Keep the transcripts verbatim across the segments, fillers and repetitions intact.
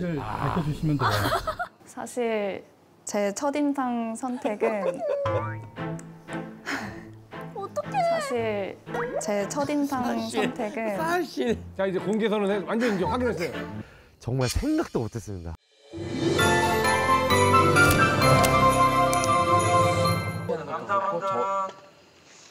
사실 밝혀주시면 돼요. 사실 제 첫인상 선택은 사실 제 첫인상 사실, 선택은 사실 자 이제 공개 선언 완전 이제 확인했어요. 정말 생각도 못했습니다. 감사합니다.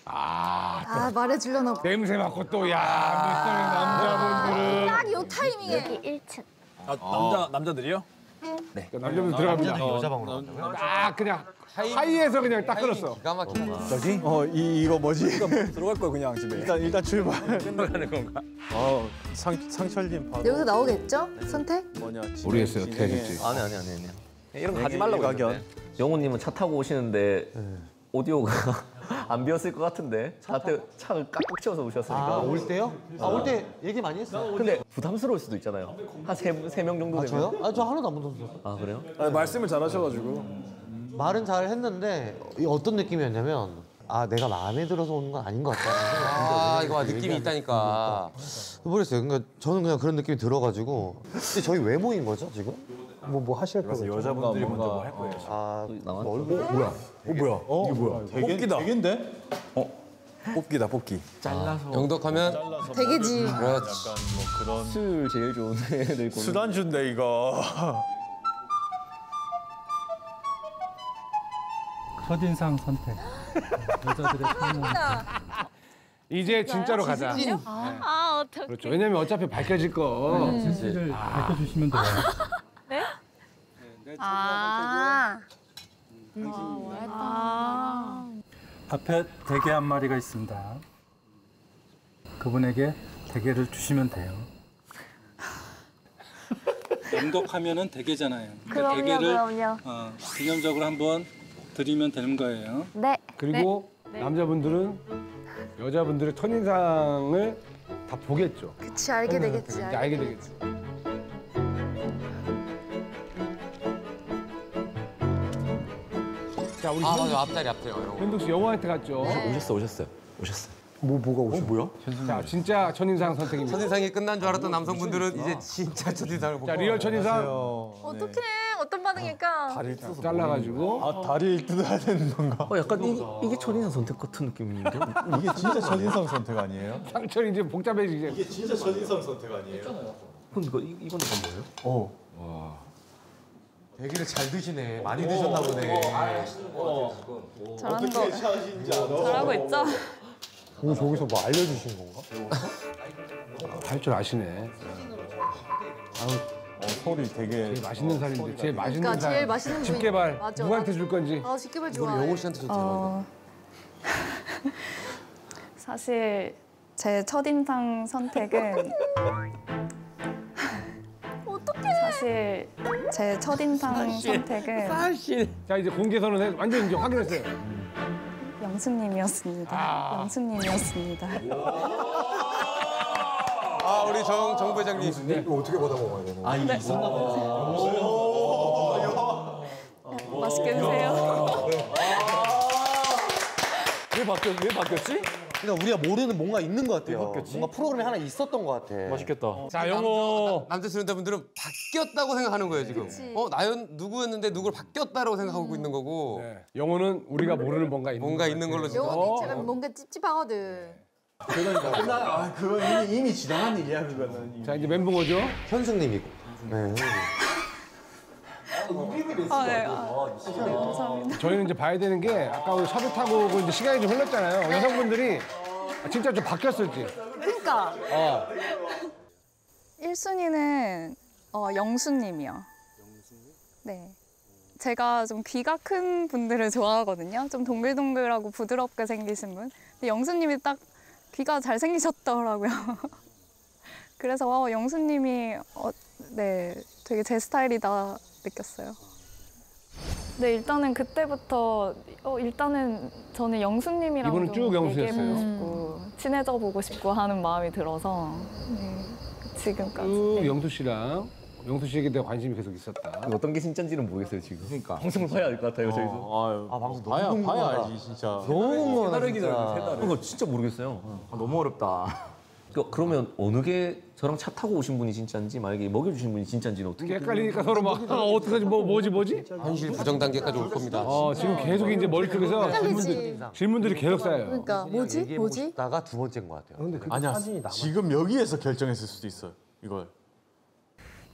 아, 아 말해주려나 봐. 냄새 맡고 또 야 아, 남자분들은 딱 요 타이밍에 여기 일 층. 아, 남자 어. 남자들이요? 응. 네. 그러니까 남자분들 들어갑니다. 남자들이 여자 방으로 간다고요? 아 그냥 하이, 하이에서 그냥 딱 끌었어. 기가 막히구나. 저기? 어 이 이거 뭐지? 들어갈 거야 그냥 집에. 일단 일단 출발. 출발하는 건가? 어 상 상철님 바로. 여기서 나오겠죠? 선택? 뭐냐? 모르겠어요. 대실지. 아니 아니 아니 아니. 이런 거 가지 말라고 하는데. 영호님은 차 타고 오시는데. 오디오가 안 비었을 것 같은데 차 때 차를 깍깍 채워서 오셨으니까. 아, 올 때요? 아, 올 때 얘기 많이 했어요. 근데 부담스러울 수도 있잖아요. 한 세 세 명 정도 되면. 아, 저요? 아, 저 하나도 안 부담스러워요. 아, 그래요? 아니, 말씀을 잘 하셔가지고. 말은 잘 했는데 어떤 느낌이었냐면 아, 내가 마음에 들어서 오는 건 아닌 것 같다. 아, 아 이거 느낌이 있다니까. 모르겠어요. 그러니까 저는 그냥 그런 느낌이 들어가지고. 근데 저희 왜 모인 거죠, 지금? 뭐 뭐 하실 거예요? 여자분들이 뭔가... 먼저 뭐 할 거예요. 아, 얼굴 어, 뭐야? 어 뭐야? 어? 이게 뭐야? 되게, 뽑기다. 되게인데? 어, 뽑기다 뽑기. 잘라서. 아, 영덕하면 잘라서 되게지. 약간 뭐 그런 술 제일 좋은 애들 수단주인데 이거. 첫인상 선택. 여자들의 첫인상. 이제 진짜로 가자. 네. 아 어떡해. 그렇죠. 왜냐면 어차피 밝혀질 거. 진실을 네, 아. 밝혀주시면 돼요. 네? 네, 아. 음, 와, 아 앞에 대게 한 마리가 있습니다. 그분에게 대게를 주시면 돼요. 영덕하면은 대게잖아요. 그러니까 그럼요, 대게를 그럼요. 어, 기념적으로 한번 드리면 되는 거예요. 네. 그리고 네. 남자분들은 여자분들의 첫인상을 다 보겠죠. 그치, 알게 되겠지. 되겠지. 알게 되겠지. 자, 우리 아, 맞아, 앞자리, 앞자리. 현덕 씨 영화한테 갔죠? 네. 오셨어, 오셨어요. 오셨어요. 뭐, 뭐가 오셨어? 어, 뭐야? 자, 진짜 첫인상 선택입니다. 첫인상이 끝난 줄 알았던 아, 남성분들은 이제 진짜 첫인상을 보고. 자, 리얼 첫인상. 어, 어떡해, 어떤 반응일까? 아, 다리를 뜯어서 잘라가지고. 아, 다리를 뜯어야 되는 건가? 어, 약간 이, 이게 첫인상 선택 같은 느낌인데? 이게 진짜 첫인상 선택 아니에요? 상철이 이제 복잡해지게. 이게 진짜 첫인상 선택 아니에요? 그럼 이거, 이건 뭐예요? 어. 와. 대게를 잘 드시네. 많이 드셨나 보네. 잘하는 거. 잘하고 있죠? 오, 저기서 뭐 알려주신 건가? 할 줄 아시네. 아우, 소리 되게. 제일 맛있는 살인데. 제일 맛있는 살. 제일 맛있는 집게발. 누구한테 줄 건지. 아, 집게발 좋아. 우리 영호 씨한테 줬잖아. 어... 사실 제 첫인상 선택은. 사실 제 첫인상 사실, 선택은 사실 자 이제 공개 선언 완전 이제 확인했어요. 영숙님이었습니다. 아 영숙님이었습니다. 아 우리 정 정 부회장님 이거 어떻게 받아 먹어야 되나? 아 이게 있었나 봐요. 맛있게 드세요. 왜 바뀌었 왜 바뀌었지? 그러니까 우리가 모르는 뭔가 있는 것 같아요. 뭔가 프로그램에 하나 있었던 것 같아. 맛있겠다. 어, 자, 영호. 남자 출연자분들은 바뀌었다고 생각하는 거예요, 지금. 그치. 어, 나연 누구였는데 누굴 바뀌었다라고 생각하고 음. 있는 거고. 네. 영호는 우리가 모르는 뭔가 있는 뭔가 있는 걸로 지금. 영호는 제가 뭔가 찝찝하거든. 그건 아, 그건 이미, 이미 지나간 일이야, 그거는. 이미. 자, 이제 멘붕 오죠? 현숙님이고. 네. 아, 네. 아, 네, 감사합니다. 저희는 이제 봐야 되는 게 아까 우리 샤드 타고 이제 시간이 좀 흘렀잖아요. 네. 여성분들이 진짜 좀 바뀌었을지. 그러니까. 어. 일 순위는 어, 영수님이요. 영수님? 네. 제가 좀 귀가 큰 분들을 좋아하거든요. 좀 동글동글하고 부드럽게 생기신 분. 근데 영수님이 딱 귀가 잘 생기셨더라고요. 그래서 와, 영수님이 어, 네, 되게 제 스타일이다. 느꼈어요. 네, 일단은 그때부터 어, 일단은 저는 영수님이랑 이분은 쭉 영수였어요. 싶고, 친해져 보고 싶고 하는 마음이 들어서 네, 지금까지. 네. 영수 씨랑 영수 씨에게 대한 관심이 계속 있었다. 어떤 게 진짜인지는 모르겠어요 지금. 그러니까 방송 봐야 알 것 같아요. 어, 저희도. 아, 아 방송 너무 궁금하다. 봐야 알지 진짜. 너무 궁금하다. 세다르기다 세다르. 이거 진짜 모르겠어요. 아, 너무 어렵다. 그러면 어느 게 저랑 차 타고 오신 분이 진짜인지, 만약에 먹여주신 분이 진짜인지는 어떻게... 헷갈리니까 서로 막 아, 어떡하지, 뭐, 뭐지, 뭐지? 현실 부정 단계까지 올 겁니다. 아, 지금 계속 이제 머릿속에서 질문들이, 질문들이 계속 쌓여요. 그러니까 뭐지, 뭐지? 나가 두 번째인 것 같아요. 근데 아니야, 지금 여기에서 결정했을 수도 있어요, 이걸.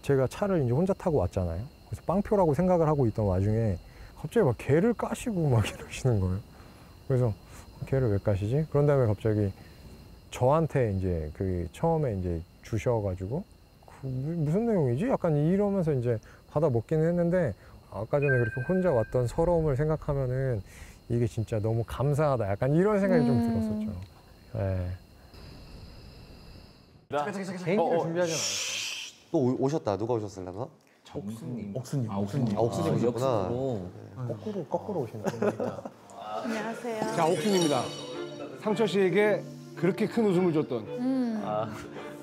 제가 차를 이제 혼자 타고 왔잖아요. 그래서 빵표라고 생각을 하고 있던 와중에 갑자기 막 개를 까시고 막 이러시는 거예요. 그래서 개를 왜 까시지? 그런 다음에 갑자기 저한테 이제 그 처음에 이제 주셔가지고 그 무슨 내용이지? 약간 이러면서 이제 받아 먹기는 했는데, 아까 전에 그렇게 혼자 왔던 서러움을 생각하면은 이게 진짜 너무 감사하다, 약간 이런 생각이 음... 좀 들었었죠. 네. 잠깐 잠깐 잠깐 개인기를 어, 준비하잖아. 또 오, 오셨다. 누가 오셨을라나? 옥수님. 옥수님. 아, 옥수님. 아, 옥수님 오셨구나. 아, 네. 거꾸로 거꾸로 오시는 겁니다. 안녕하세요. 자, 옥수님입니다. 상철 씨에게 그렇게 큰 웃음을 줬던. 음. 아,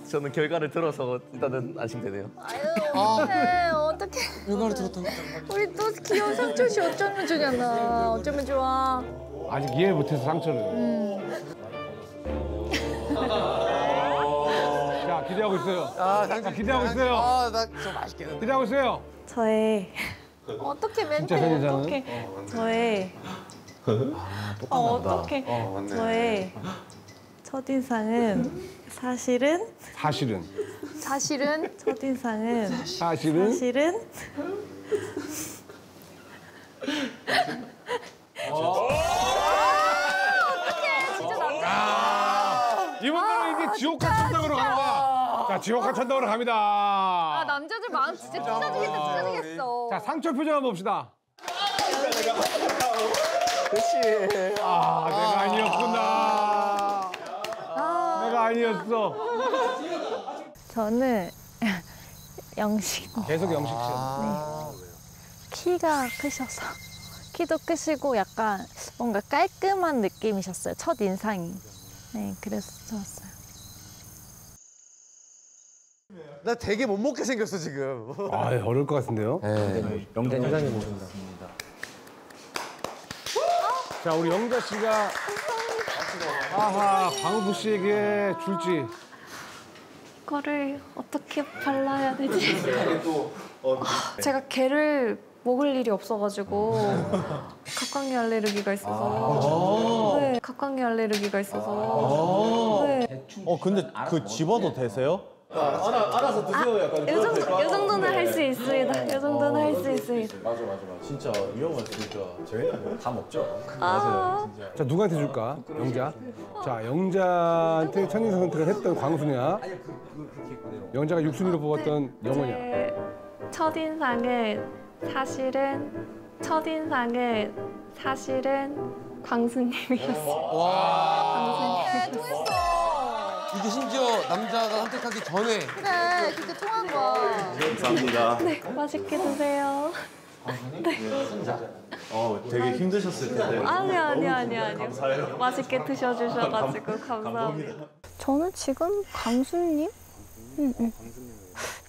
저는 결과를 들어서 일단은 안심되네요. 아유, 어떡해, 어떡해. 결과를 들었다고? 우리 또 귀여운 상철 씨 어쩌면 좋냐, 어쩌면 좋아. 아직 이해 못해서 상철은. 음. 자, 기대하고 있어요. 아, 상철 씨 기대하고 있어요. 아, 나 좀 맛있겠는데. 기대하고 있어요. 저의 어떻게 멘트 어떻게 어, 저의 아, 똑같나 어, 어떻게 어, 저의 첫인상은 사실은 사실은 사실은 첫인상은 사실은 사실은 어떡해, 진짜 남자. 이분들은 이제 지옥 같은 땅으로 갑니다. 자, 지옥 같은 땅으로 갑니다. 아, 남자들 마음 진짜 찢어지겠다, 찢어지겠어. 자, 상처 표정 한번 봅시다. 그렇지. 아, 내가 아니었구나. 아니었어. 저는 영식. 계속 영식 씨. 아, 네. 키가 크셔서, 키도 크시고 약간 뭔가 깔끔한 느낌이셨어요. 첫 인상이. 네, 그래서 좋았어요. 나 되게 못 먹게 생겼어 지금. 아, 어려울 것 같은데요. 네. 영자 영자님 모셨습니다. 자, 우리 영자 씨가. 아하, 광우프 씨에게 줄지. 이거를 어떻게 발라야 되지? 제가 개를 먹을 일이 없어가지고 갑각류 알레르기가 있어서. 네, 갑각류 알레르기가 있어서. 네. 어, 근데 그 집어도 되세요? 알아, 알아서 드세요. 약간. 요 정도, 요 정도는 할 수 있습니다. 요 정도는 할 수 있습니다. 맞아, 맞아, 맞아. 진짜 위험하다, 진짜. 저희는 다 먹죠. 맞아요, 진짜. 자, 누구한테 줄까? 영자. 자, 영자한테 첫인상 선택을 했던 광수냐? 영자가 육순위로 뽑았던 영호냐? 첫인상은 사실은 첫인상은 사실은 광수님이었어요. 와. 광수님이었어요. 이게 심지어 남자가 선택하기 전에. 네, 그때 통한 거야. 감사합니다. 네, 맛있게 드세요. 네. 진짜. 어, 되게 힘드셨을 텐데. 아니요, 아니요, 아니요, 아니요. 맛있게 드셔주셔가지고 감사합니다. 저는 지금 광수님? 응, 응.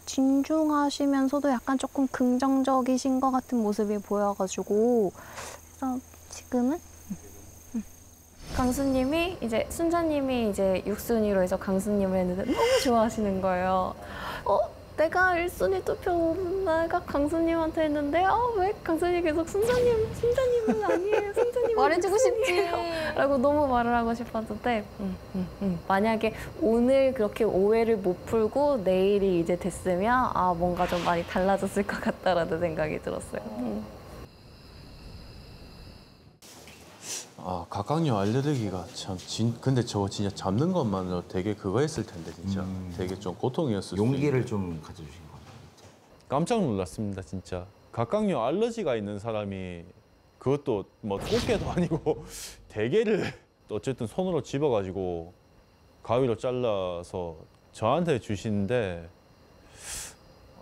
진중하시면서도 약간 조금 긍정적이신 것 같은 모습이 보여가지고. 그래서 지금은? 강수님이 이제 순자님이 이제 육순위로 해서 강수님을 했는데 너무 좋아하시는 거예요. 어? 내가 일순위 투표 내가 강수님한테 했는데 어, 왜 강수님 계속 순자님, 순자님은 아니에요. 순자님은 말해주고 싶지 라고 너무 말을 하고 싶었는데 음, 음, 음. 만약에 오늘 그렇게 오해를 못 풀고 내일이 이제 됐으면 아, 뭔가 좀 많이 달라졌을 것 같다라는 생각이 들었어요. 음. 아, 갑각류 알레르기가 참 진, 근데 저 진짜 잡는 것만으로 되게 그거 했을 텐데 진짜 음. 되게 좀 고통이었을 용기를 좀 가져주신 것 같아요. 깜짝 놀랐습니다 진짜. 갑각류 알러지가 있는 사람이 그것도 뭐 꽃게도 아니고 대게를 어쨌든 손으로 집어가지고 가위로 잘라서 저한테 주시는데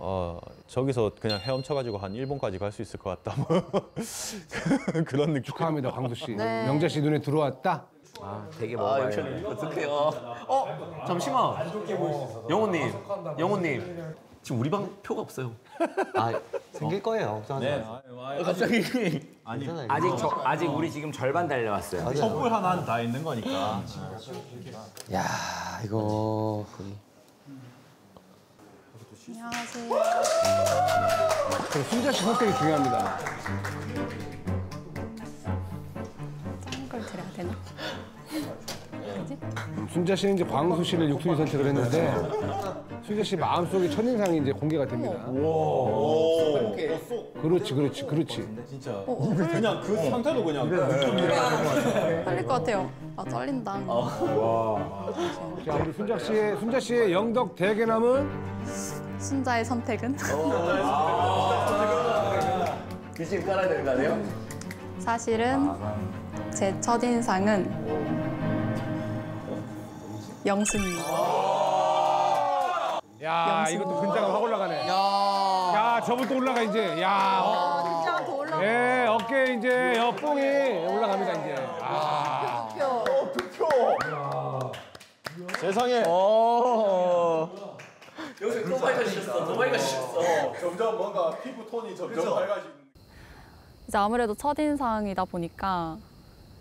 어, 저기서 그냥 헤엄쳐가지고 한 일본까지 갈 수 있을 것 같다. 그런 느낌. 축하합니다, 광수 씨. 네. 영자 씨 눈에 들어왔다? 아, 되게 먹어요. 아, 어떡해요. 어, 잠시만. 영호님, 영호님. 지금 우리 방 표가 없어요. 아 생길 거예요. 네. 아니, 갑자기 아니, 아니 아직 저, 아직 우리 지금 절반 달려왔어요. 선물 하나는 다 있는 거니까. 야 이거. 안녕하세요. 혼자서 선택이 중요합니다. 작은 걸 드려야 되나? 순자 씨는 이제 광수 씨를 육순위 선택을 했는데 순자 씨 마음속에 첫인상이 이제 공개가 됩니다. 오, 그렇지, 그렇지, 그렇지. 진짜. 어, 어, 그냥 그 상태로 그냥. 떨릴 것 같아요. 아 떨린다. 와. 자 우리 순자 씨의 순자 씨의 영덕 대게남은 순자의 선택은? 그 집 깔아야 되는 거 아니에요? 사실은 제 첫인상은. 영수입니다. 야, 이것도 근자가 확 올라가네. 야, 야 저분 또 올라가 이제. 야, 근자가 어. 더 올라가. 예, 어깨 이제 옆봉이 네. 올라갑니다 이제. 아, 득표. 어, 득표. 세상에. 어. 여기서 더 밝아지셨어. 더 밝아지셨어. 점점 뭔가 피부 톤이 점점 밝아지는. 이제 아무래도 첫 인상이다 보니까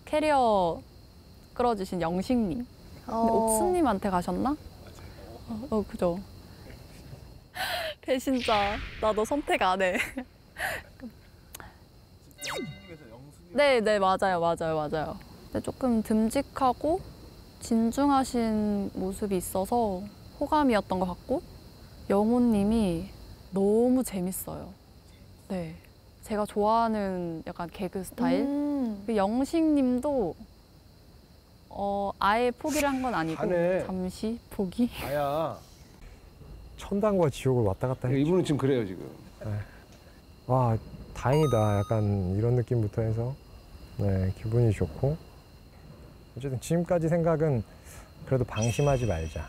캐리어 끌어주신 영식님. 근데 옥수님한테 가셨나? 어, 어 그죠. 배신자, 나 너 선택 안 해. 네, 네, 맞아요, 맞아요, 맞아요. 근데 조금 듬직하고 진중하신 모습이 있어서 호감이었던 것 같고 영호님이 너무 재밌어요. 네, 제가 좋아하는 약간 개그 스타일. 음. 영식님도 어 아예 포기를 한 건 아니고 안에... 잠시 포기. 아야 천당과 지옥을 왔다 갔다 했죠. 이분은 지금 그래요 지금. 네. 와 다행이다 약간 이런 느낌부터 해서 네 기분이 좋고 어쨌든 지금까지 생각은 그래도 방심하지 말자.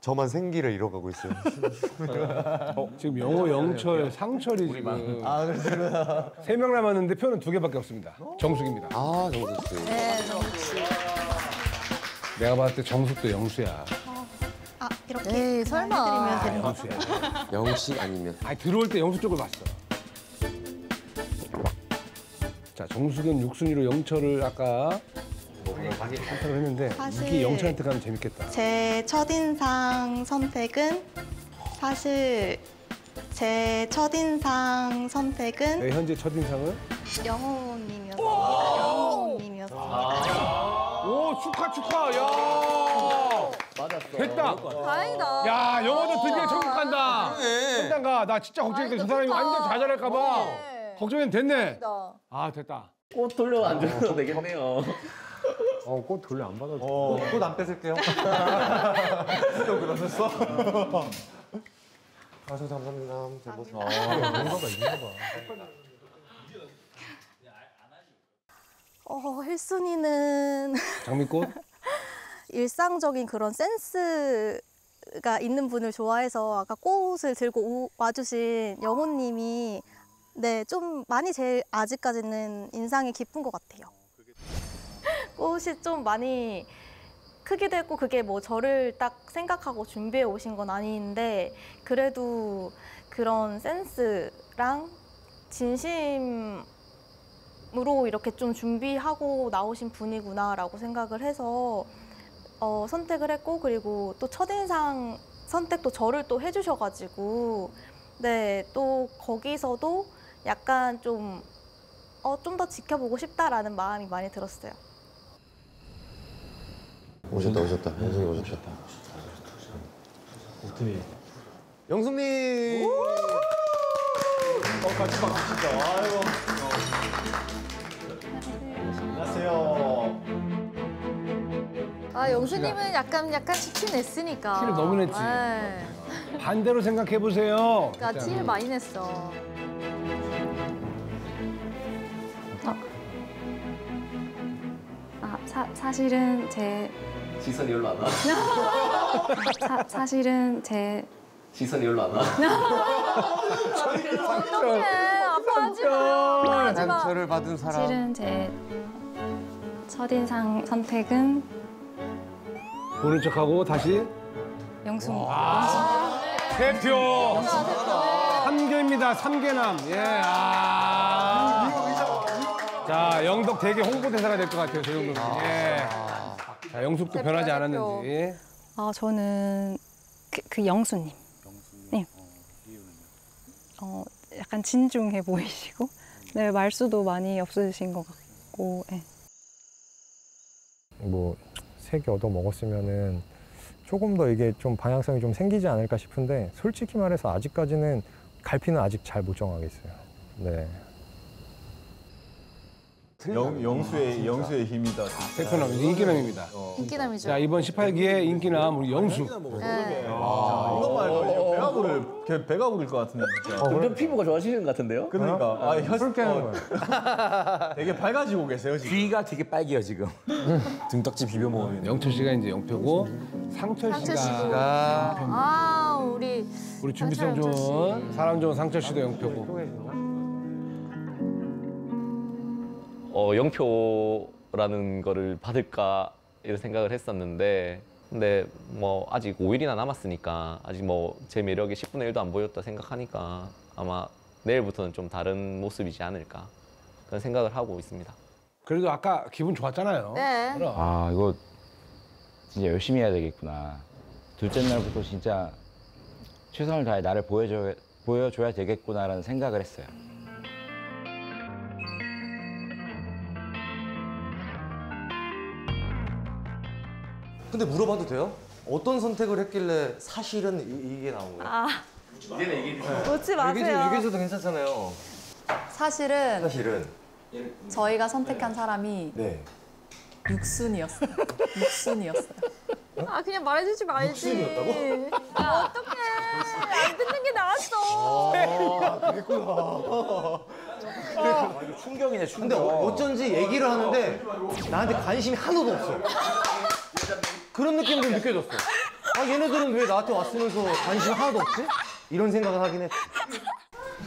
저만 생기를 잃어가고 있어요. 어, 지금 영호, 영철, 상철이 지금 아, 그렇구나. 세 명 남았는데 표는 두 개밖에 없습니다. 정숙입니다. 아, 정숙 씨. 네, 정숙 씨. 내가 봤을 때 정숙도 영수야. 어. 아, 이렇게 에이, 설마. 해드리면 되는 거죠? 영수 아니면. 아, 들어올 때 영수 쪽을 봤어. 자, 정숙은 육순위로 영철을 아까 선택을 했는데 이게 영철한테 가면 재밌겠다. 제 첫인상 선택은 사실 제 첫인상 선택은 네, 현재 첫인상은 영호님이었습니다. 영호님이었습니다. 오 축하 축하. 야 맞았어. 됐다. 다행이다. 야 영호도 드디어 천국 간다. 천당가. 나 진짜 걱정했는데 저 사람이 완전 좌절할까 봐. 네. 걱정은 됐네. 아 됐다. 꽃 돌려 안 줘도 어, 되겠네요. 어, 꽃 돌려 안 받아도 어, 꽃 안 뺏을게요. 또 그러셨어? 아, 저 감사합니다. 제보서. 뭔가가 있나 봐. 어, 일 순위는 장미꽃? 일상적인 그런 센스가 있는 분을 좋아해서 아까 꽃을 들고 오, 와주신 영호님이 네, 좀 많이 제일 아직까지는 인상이 깊은 것 같아요. 꽃이 좀 많이 크기도 했고 그게 뭐 저를 딱 생각하고 준비해 오신 건 아닌데 그래도 그런 센스랑 진심으로 이렇게 좀 준비하고 나오신 분이구나라고 생각을 해서 어, 선택을 했고 그리고 또 첫인상 선택도 저를 또 해주셔가지고 네, 또 거기서도 약간 좀 어, 좀 더 지켜보고 싶다라는 마음이 많이 들었어요. 오셨다 오셨다 영숙이 오셨다. 오케이 영숙님. 어 같이 봐 진짜. 아이고. 안녕하세요. 아 영숙님은 약간 약간 티를 냈으니까. 티를 너무 냈지. 에이. 반대로 생각해 보세요. 그러니까 티를 많이 냈어. 아, 아 사, 사실은 제. 시선이 별로 안 와. 사, 사실은 제 시선이 별로 안 와. 어떡해. 아파하지 마. 아파하지 마. 상처를 받은 사람. 사실은 제 첫인상 선택은 모른 척하고 다시 영숙. 아 영숙. 대표. 영숙. 삼 개입니다. 삼 개남. 예. 아. 자, 영덕 대게 홍보대사가 될 것 같아요, 조영근 씨. 아 예. 자, 영숙도 변하지 않았는지. 아, 저는 그, 그 영수님. 영수님. 네. 어, 약간 진중해 보이시고, 네, 말수도 많이 없으신 것 같고, 예. 네. 뭐, 세 개 얻어 먹었으면은 조금 더 이게 좀 방향성이 좀 생기지 않을까 싶은데, 솔직히 말해서 아직까지는 갈피는 아직 잘 못 정하겠어요. 네. 영, 영수의, 아, 영수의 힘이다. 베트남 인기남입니다. 어, 인기남이죠. 자, 이번 십팔 기에 인기남 우리 영수. 네. 네. 아, 이거 말고 배가 부를, 배가 부를 것 같은데. 어, 점점 피부가 좋아지시는 것 같은데요? 그러니까. 어? 아, 혈 붉게 하는 거예요. 되게 밝아지고 계세요, 지금. 귀가 되게 빨개요, 지금. 등딱지 비벼 먹으면. 영철 씨가 이제 영표고, 상철 씨가. 아, 우리. 우리 준비성 좋은, 사람 좋은 상철 씨도 영표고. 어, 영표라는 거를 받을까 이런 생각을 했었는데, 근데 뭐 아직 오 일이나 남았으니까 아직 뭐 제 매력이 십분의 일도 안 보였다 생각하니까 아마 내일부터는 좀 다른 모습이지 않을까 그런 생각을 하고 있습니다. 그래도 아까 기분 좋았잖아요. 네. 그럼. 아, 이거 진짜 열심히 해야 되겠구나. 둘째 날부터 진짜 최선을 다해 나를 보여줘야, 보여줘야 되겠구나라는 생각을 했어요. 근데 물어봐도 돼요? 어떤 선택을 했길래 사실은 이, 이게 나온 거예요? 아. 이제는 이게 놓지 마세요. 얘기해줘도 괜찮잖아요. 사실은 사실은 저희가 선택한 사람이 네. 육순이었어요. 육순이었어요. 아 그냥 말해주지 말지. 육순이었다고? 아, 어떡해. 안 듣는 게 나았어. 아, 그랬구나. 아, 이거 충격이네, 충격. 근데 어쩐지 얘기를 하는데 나한테 관심이 하나도 없어. 그런 느낌이 좀 느껴졌어. 아, 얘네들은 왜 나한테 왔으면서 관심 하나도 없지? 이런 생각을 하긴 했지.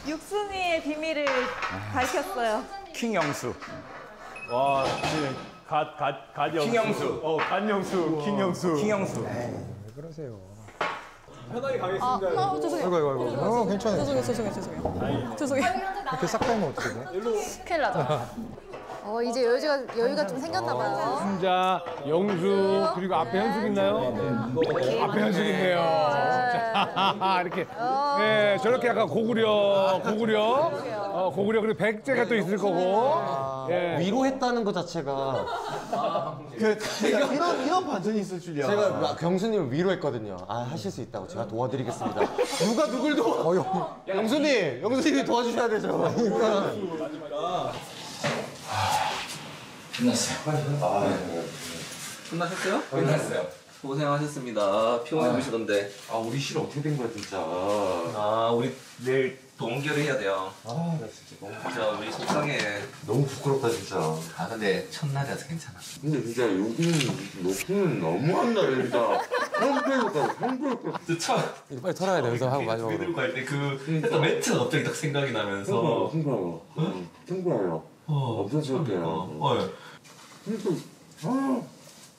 육순이의 비밀을 밝혔어요. 킹영수. 와, 갓, 갓, 갓 영수. 킹영수. 어, 갓 영수, 킹영수. 킹영수. 왜 그러세요? 편하게 가겠습니다. 아, 아 죄송해요. 아이고, 아이고, 아이고. 어, 괜찮아요. 죄송해요, 죄송해요, 죄송해요. 죄송해요. 이렇게 싹 빼면 어떻게 돼? 큰일 나죠. 어, 이제 여유가, 여유가 좀 생겼나 봐요. 순자, 영수, 그리고 앞에 네. 현숙 있나요? 네, 네. 앞에 현숙 있네요. 네. 이렇게. 네, 저렇게 약간 고구려, 고구려. 어, 고구려, 그리고 백제가 네, 또 있을 거고. 네. 위로했다는 것 자체가. 제가 이런, 이런 반전이 있을 줄이야. 제가 경수님을 위로했거든요. 아, 하실 수 있다고. 제가 도와드리겠습니다. 누가 누굴 도와. 어, 영수님, 영수님이 도와주셔야 되죠. 끝났어요. 아, 네. 네. 끝나셨어요? 끝났어요. 고생하셨습니다. 피곤해보시던데. 아, 우리 실 어떻게 된 거야, 진짜. 아, 우리 내일 동결을 해야 돼요. 아, 나 진짜 너무. 진짜 우리 속상해. 너무 부끄럽다, 진짜. 아, 근데 첫날이라서 괜찮아. 근데 진짜 여기는 높이는 너무한다, 여기가. 형부였다, 형부였다. 진짜 참. 이거 빨리 털어야 돼, 여기서 하고 마지막으로. 우리 들고 갈 때 그 했던 매트가 갑자기 딱 생각이 나면서. 퉁그라워, 퉁그라워. 어, 엄청 즐겁대요. 어, 예. 근데, 아,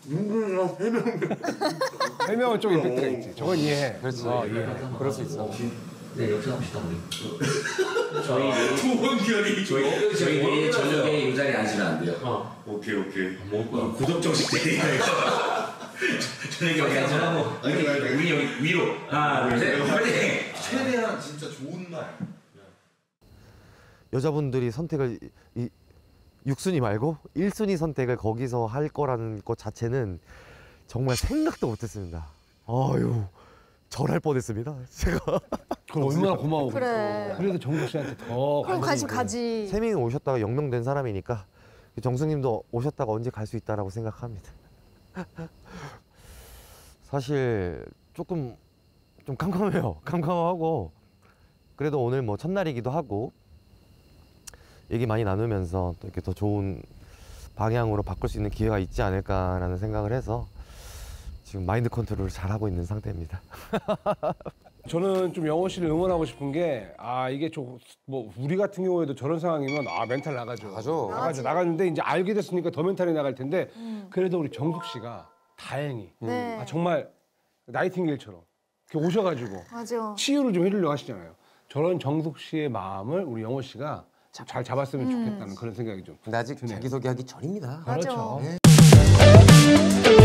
인근이랑 세 명. 세 명은 좀 임팩트가 있지. 저건 이해해. 그렇지. 어, 이해해. 그럴 수 있어. 네, 역전 합시다, 우리. 저희. 동결이. 저희, 저희 내일 저녁에 이 자리에 앉으면 안 돼요. 어. 오케이, 오케이. 뭐, 고독정식 대회야. 저녁에 여기 앉으라고. 우리 여기 위로. 하나, 둘, 셋. 화이팅! 최대한 진짜 좋은 날. 여자분들이 선택을 이 육 순위 말고 일 순위 선택을 거기서 할 거라는 것 자체는 정말 생각도 못했습니다. 아유, 절할 뻔했습니다. 제가. 그럼 얼마나 고마워. 그래. 그래도 정국 씨한테 더. 그럼 관심 가지. 세민이 오셨다가 영명된 사람이니까 정수님도 오셨다가 언제 갈 수 있다라고 생각합니다. 사실 조금 좀 깜깜해요. 깜깜하고 그래도 오늘 뭐 첫날이기도 하고. 얘기 많이 나누면서 또 이렇게 더 좋은 방향으로 바꿀 수 있는 기회가 있지 않을까라는 생각을 해서 지금 마인드 컨트롤을 잘하고 있는 상태입니다. 저는 좀 영호 씨를 응원하고 싶은 게 아 이게 좀 뭐 우리 같은 경우에도 저런 상황이면 아 멘탈 나가죠. 나가죠. 나가죠. 나가는데 이제 알게 됐으니까 더 멘탈이 나갈 텐데 음. 그래도 우리 정숙 씨가 다행히 네. 아, 정말 나이팅게일처럼 오셔가지고 맞아. 치유를 좀 해주려고 하시잖아요. 저런 정숙 씨의 마음을 우리 영호 씨가 잘 잡았으면 음. 좋겠다는 그런 생각이 좀 드네요. 아직 자기소개하기 전입니다. 그렇죠. 네.